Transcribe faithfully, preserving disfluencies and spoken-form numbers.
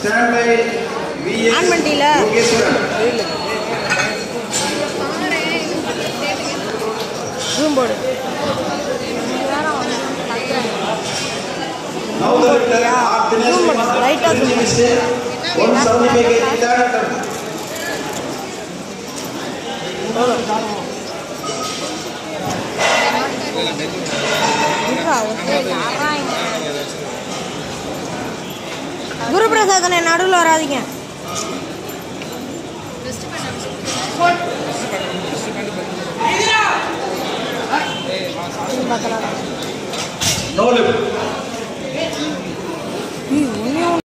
Stand by V S Now the return of Dinesh Kumar, twenty mistake, one seventy make it third attempt. Guru Prasad ne nadu lo aradhiya. No limit.